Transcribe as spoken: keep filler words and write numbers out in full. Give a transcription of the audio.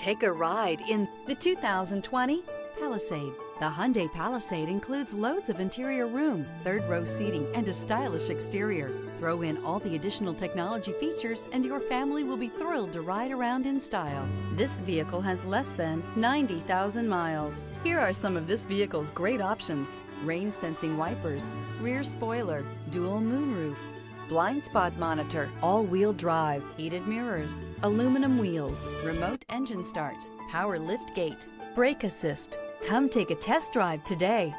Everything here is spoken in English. Take a ride in the two thousand twenty Palisade. The Hyundai Palisade includes loads of interior room, third row seating, and a stylish exterior. Throw in all the additional technology features and your family will be thrilled to ride around in style. This vehicle has less than ninety thousand miles. Here are some of this vehicle's great options: rain sensing wipers, rear spoiler, dual moonroof, blind spot monitor, all-wheel drive, heated mirrors, aluminum wheels, remote engine start, power lift gate, brake assist. Come take a test drive today.